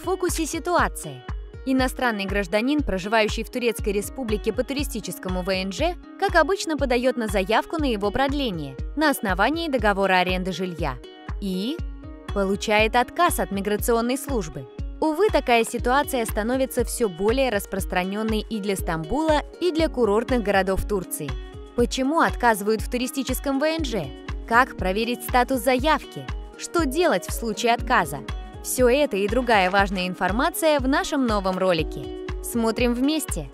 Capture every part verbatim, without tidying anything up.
В фокусе ситуации. Иностранный гражданин, проживающий в Турецкой Республике по туристическому вэ эн жэ, как обычно подает на заявку на его продление на основании договора аренды жилья и получает отказ от миграционной службы. Увы, такая ситуация становится все более распространенной и для Стамбула, и для курортных городов Турции. Почему отказывают в туристическом вэ эн жэ? Как проверить статус заявки? Что делать в случае отказа? Все это и другая важная информация в нашем новом ролике. Смотрим вместе!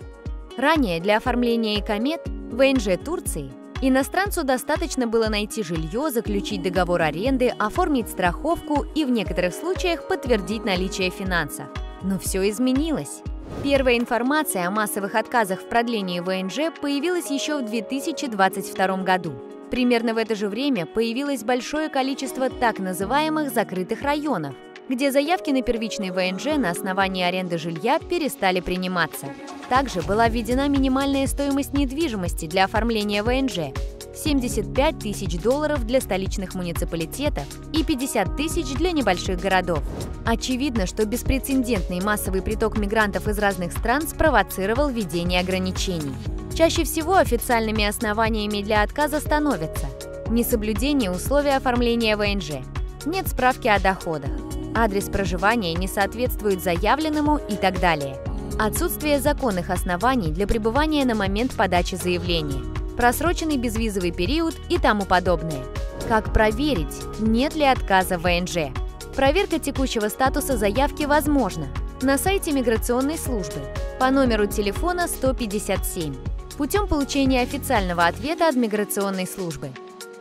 Ранее для оформления ИКАМЕТ вэ эн жэ Турции иностранцу достаточно было найти жилье, заключить договор аренды, оформить страховку и в некоторых случаях подтвердить наличие финансов. Но все изменилось. Первая информация о массовых отказах в продлении вэ эн жэ появилась еще в две тысячи двадцать втором году. Примерно в это же время появилось большое количество так называемых закрытых районов, где заявки на первичный вэ эн жэ на основании аренды жилья перестали приниматься. Также была введена минимальная стоимость недвижимости для оформления вэ эн жэ – семьдесят пять тысяч долларов для столичных муниципалитетов и пятьдесят тысяч для небольших городов. Очевидно, что беспрецедентный массовый приток мигрантов из разных стран спровоцировал введение ограничений. Чаще всего официальными основаниями для отказа становятся несоблюдение условий оформления вэ эн жэ, нет справки о доходах, адрес проживания не соответствует заявленному и так далее. Отсутствие законных оснований для пребывания на момент подачи заявления, просроченный безвизовый период и тому подобное. Как проверить, нет ли отказа в вэ эн жэ? Проверка текущего статуса заявки возможна на сайте миграционной службы по номеру телефона сто пятьдесят семь путем получения официального ответа от миграционной службы.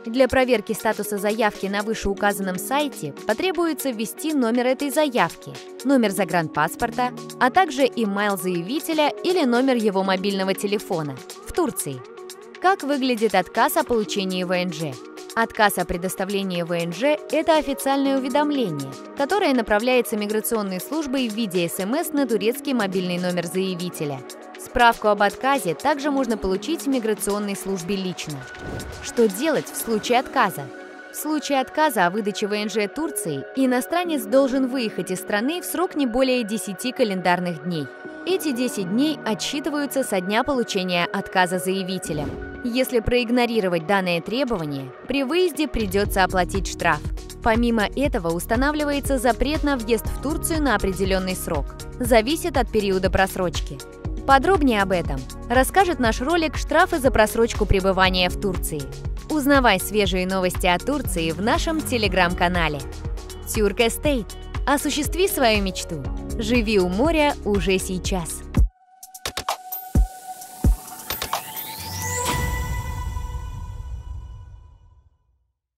Для проверки статуса заявки на вышеуказанном сайте потребуется ввести номер этой заявки, номер загранпаспорта, а также имейл заявителя или номер его мобильного телефона в Турции. Как выглядит отказ о получении вэ эн жэ? Отказ о предоставлении вэ эн жэ – это официальное уведомление, которое направляется миграционной службой в виде эс эм эс на турецкий мобильный номер заявителя. Справку об отказе также можно получить в миграционной службе лично. Что делать в случае отказа? В случае отказа о выдаче вэ эн жэ Турции иностранец должен выехать из страны в срок не более десяти календарных дней. Эти десять дней отсчитываются со дня получения отказа заявителя. Если проигнорировать данное требование, при выезде придется оплатить штраф. Помимо этого устанавливается запрет на въезд в Турцию на определенный срок. Зависит от периода просрочки. Подробнее об этом расскажет наш ролик «Штрафы за просрочку пребывания в Турции». Узнавай свежие новости о Турции в нашем Telegram-канале. Turk Estate. Осуществи свою мечту. Живи у моря уже сейчас.